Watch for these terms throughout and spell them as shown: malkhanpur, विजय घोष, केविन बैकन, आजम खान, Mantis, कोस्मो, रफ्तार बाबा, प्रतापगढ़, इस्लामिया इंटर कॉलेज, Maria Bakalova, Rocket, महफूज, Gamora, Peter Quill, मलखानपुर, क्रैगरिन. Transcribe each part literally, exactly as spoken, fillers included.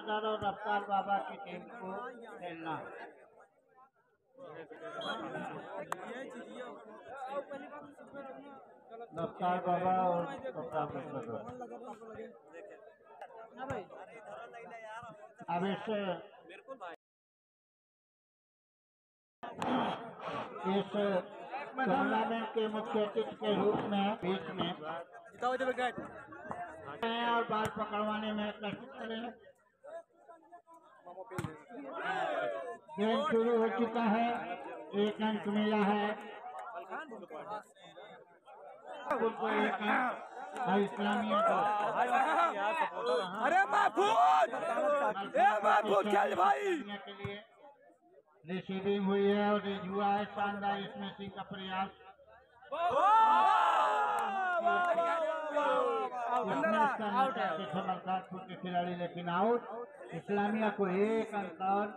हजारों रफ्तार बाबा की टीम को खेलना। रफ्तार बाबा और अब इससे इस टूर्नामेंट के मुख्य अतिथि के रूप में बीच में और बाल पकड़वाने में प्रशिक्षित करें। गेम शुरू हो चुका है, एक अंक मिला है इस्लामिया को। अरे महफूज, ए महफूज चल भाई, रिसीविंग हुई है और रेज हुआ है। शानदार स्मैशिंग का प्रयास, मलकानपुर के खिलाड़ी लेकिन आउट। इस्लामिया को एक अंक और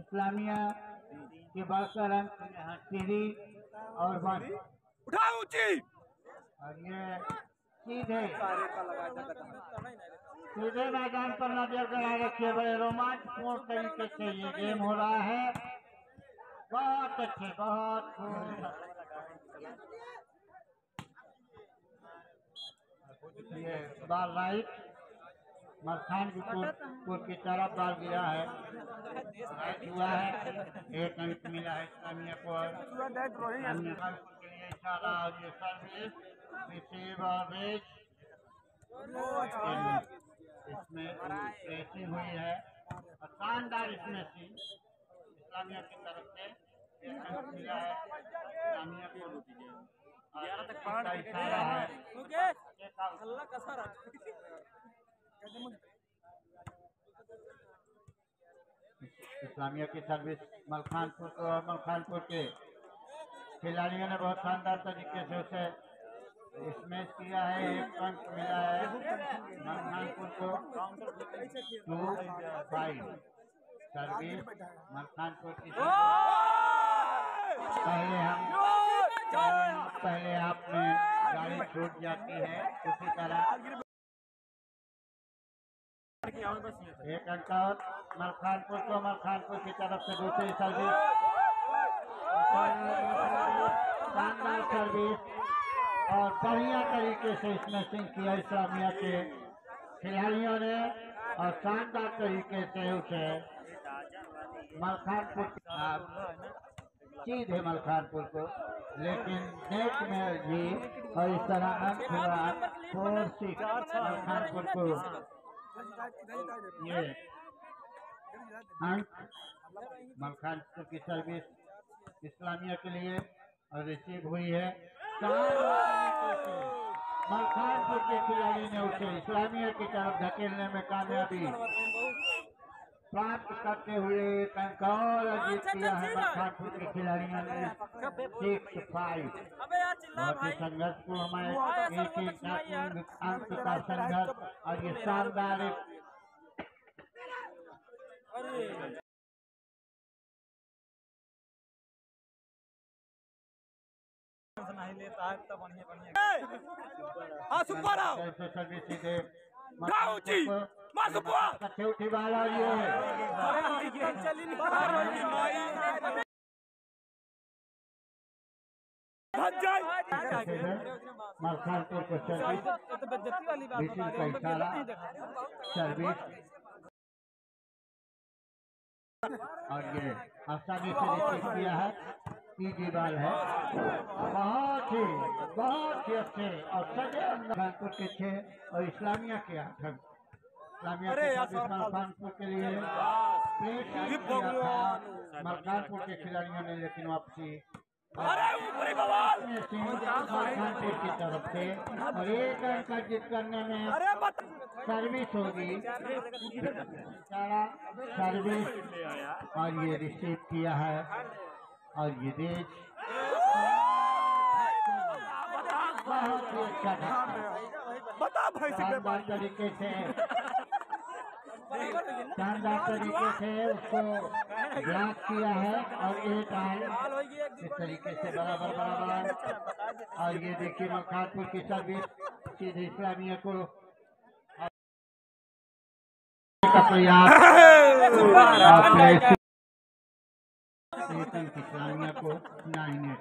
इस्लामिया के बढ़कर अंक तीन और वन। उठाओ ऊंची और ये सीधे सीधे मैदान पर नजर बनाए रखिए। बड़े रोमांचपूर्ण तरीके से ये गेम हो रहा है। बहुत अच्छे, बहुत ये बाल राइट मलखानपुर की तरफ बाल गिरा है, राइट हुआ है। एक अंक मिला है इस्लामिया को। मलखानपुर के लिए इशारा और ये सर्विस रिसीव और रेस इसमें रेसिंग हुई है। शानदार इसमें इस्लामिया की तरफ से एक अंक मिला है इस्लामिया को। इस्लामिया की सर्विस मलखानपुर को, और मलखानपुर के खिलाड़ियों ने बहुत शानदार तरीके से उसे इसमें किया है। एक अंक मिला है मलखानपुर को। टू फाइव सर्विस मलखानपुर की। पहले हम पहले आपने गाड़ी छूट जाती है, उसी तरह एक अंक और मलखानपुर को। मलखानपुर की तरफ से दूसरी सर्विस, शानदार सर्विस और बढ़िया तरीके से स्मैशिंग किया इस्लामिया के खिलाड़ियों ने और शानदार तरीके से उसे मलखानपुर सीधे मलखानपुर को, लेकिन नेट में भी और इस तरह अंक हुआ फोर सिक्स मलखानपुर को। ये अंक मलखानपुर की सर्विस इस्लामिया के लिए और रिसीव हुई है। मलखानपुर के खिलाड़ी ने उसे इस्लामिया की तरफ धकेलने में कामयाबी प्राप्त करते हुए एक अंक और जीत किया है मलखानपुर के खिलाड़ियों ने। सिक्स फाइव बहुत ही संघर्ष को हमारे एक ही अंक का संघर्ष और ये शानदार एक सर्विस उठी बाल आ रही है। मलखानपुर को सर्विस का इशारा, सर्विस और ये आसानी से रिसीव किया है। इजी बाल है, बहुत ही बहुत ही अच्छे और सजे। मलखानपुर के छह और इस्लामिया के आठ अंक। मलखानपुर के लिए मलखानपुर के खिलाड़ियों ने लेकिन वापसी मलखानपुर की तरफ से और एक अंक अर्जित करने में सर्विस होगी। सर्विस और ये रिसीव किया है और ये रेज बहुत ही अच्छा शानदार तरीके से शानदार तरीके से उसको ग्रास किया है और एक अंक इस तरीके से बराबर बराबर। और ये देखिए मलखानपुर की सर्विस सीधे इस्लामिया को का तो याद किसानिया को नहीं है।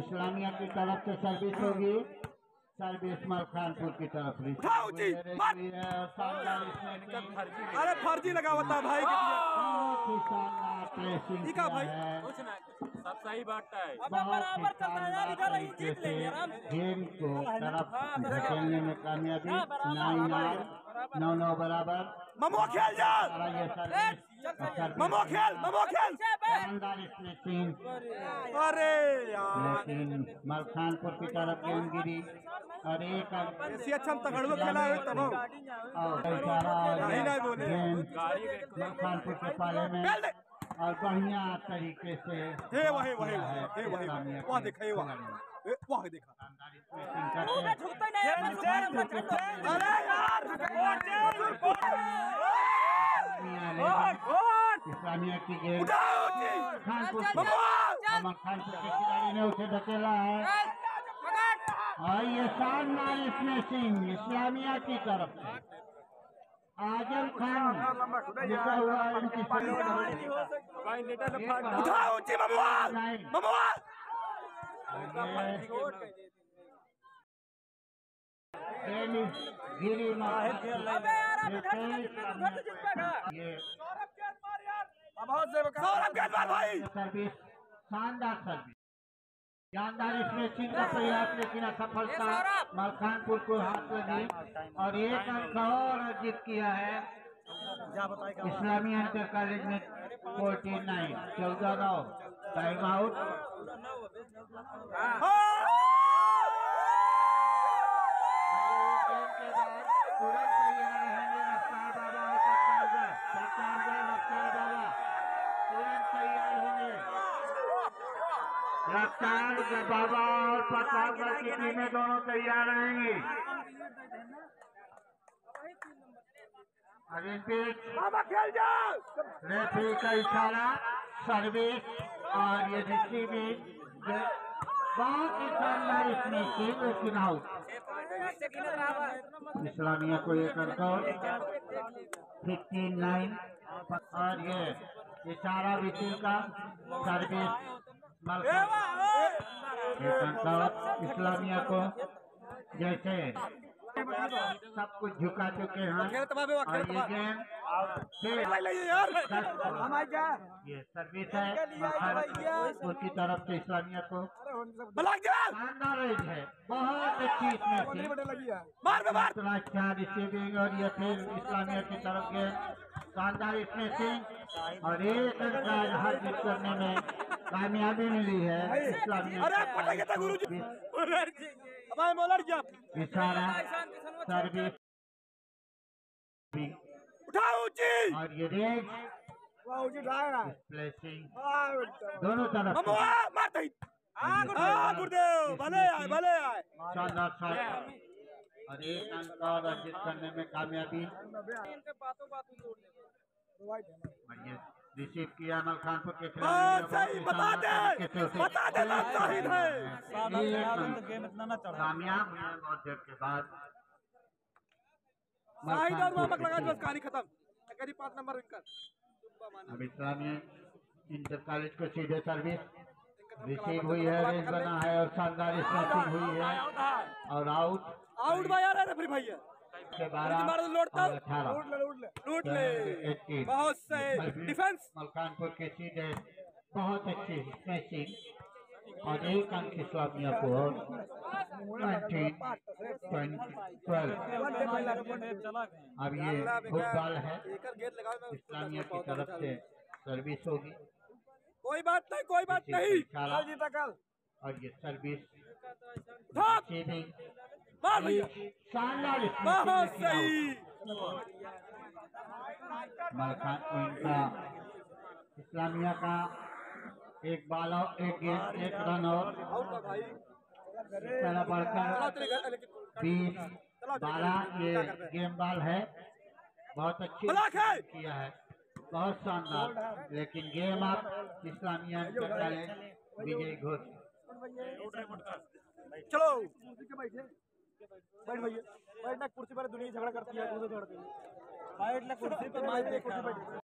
इस्लामिया की तरफ से सर्विस होगी, सर्विस मालखानपुर की तरफ अरे फर्जी लगा होता भाई सब सही बात है में कामयाबी नहीं नौ नौ बराबर ममो खेल जा ममो खेल ममो खेल तीन अरे यार मालखानपुर की तरफ गेंदगिरी और एक तगड़ो खेला है तब मालखानपुर के पाले में और बढ़िया तरीके से वही वही वही दिखाई वहाँ देखा इस्लामिया की गेंद खानपुर खानपुर के खिलाड़ी ने उसे धकेला है और ये शानदार स्मैशिंग इस्लामिया की तरफ से आजम खान लिखा हुआ इनकी गिरी शानदार सर्विस शानदार स्मैशिंग का प्रयास लेकिन असफलता मालखानपुर को हाथ लगी और एक अंक और अर्जित किया है इस्लामिया इंटर कॉलेज में फोर्टी नाइन चौदह नौ टाइम आउट रफ्तार बाबा और प्रतापगढ़ की टीमें दोनों तैयार रहेंगी। रेफरी का इशारा सर्विस और ये जिसकी भी बहुत ही शानदार इसमें टीम लेकिन आउट इस्लामिया को ये करकर फिफ्टी नाइन और ये इशारा भी टीम का सर्विस इस्लामिया को जैसे सब कुछ झुका चुके हैं ये सर्विस है उनकी तरफ से इस्लामिया को शानदार रेंज है बहुत अच्छी इसमें चार रिसीविंग और ये फिर इस्लामिया की तरफ से शानदार इसमें से और एक हर चीज करने में कामयाबी मिली है इशारा सर्विस और ये रेंज दोनों तरफ शानदार शॉट और एक अंक और अर्जित करने में कामयाबी रिसीव किया मालखानपुर के खिलाड़ी बता दे बता दे कामयाब बहुत देर के बाद अब इस्लामिया इंटर कॉलेज को सीधे सर्विस रिसीव हुई है रेंज बना है और शानदार स्मैशिंग हुई है और आउट आउट भाई बारह बहुत सही डिफेंस मालखानपुर के सीधे बहुत अच्छी स्मैशिंग और एक अंक इस्लामिया को अब ये फुटबॉल है इस्लामिया की तरफ से सर्विस होगी कोई बात नहीं कोई बात नहीं और ये सर्विस शानदार इस्लामिया का एक बाल और एक गेंद एक रन और पहला बढ़कर बीस बारह ये गेम बॉल है बहुत अच्छी किया है बहुत शानदार लेकिन गेम आप इस्लामिया विजय घोष चलो बैठ भैया, बैठना कुर्सी पर दुनिया झगड़ा करती है, बैठना कुर्सी पर।